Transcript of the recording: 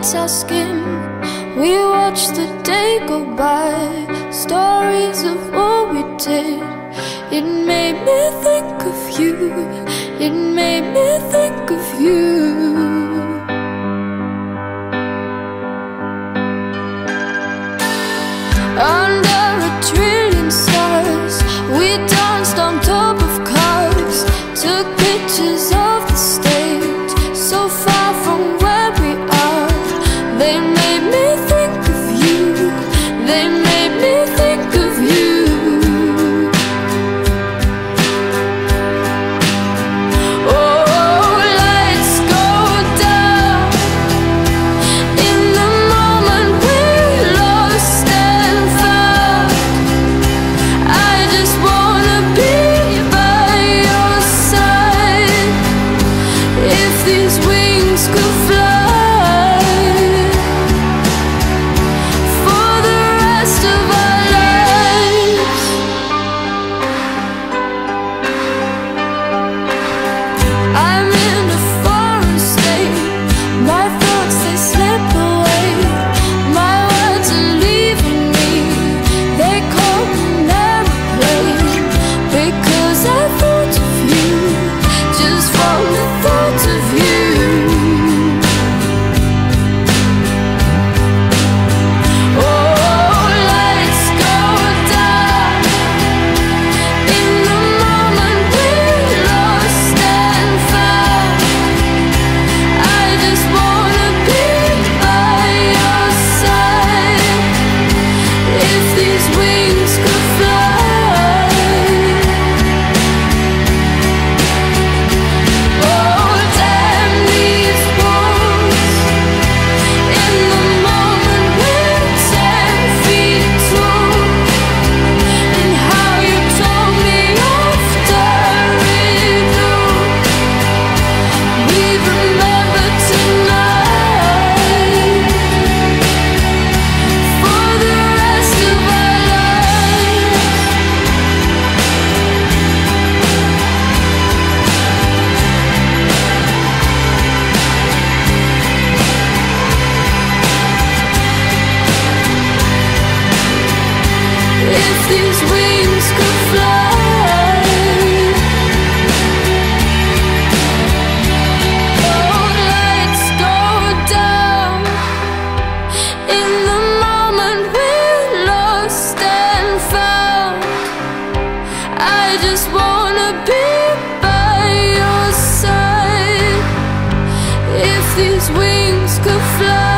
bites our skin. We watch the day go by, stories of what we did. It made me think of you, it made me think of you. Under a trillion stars, we danced on top of cars, took pictures of the stage, so far from where we are. They made me think of you, they made me think of you. Wings could fly.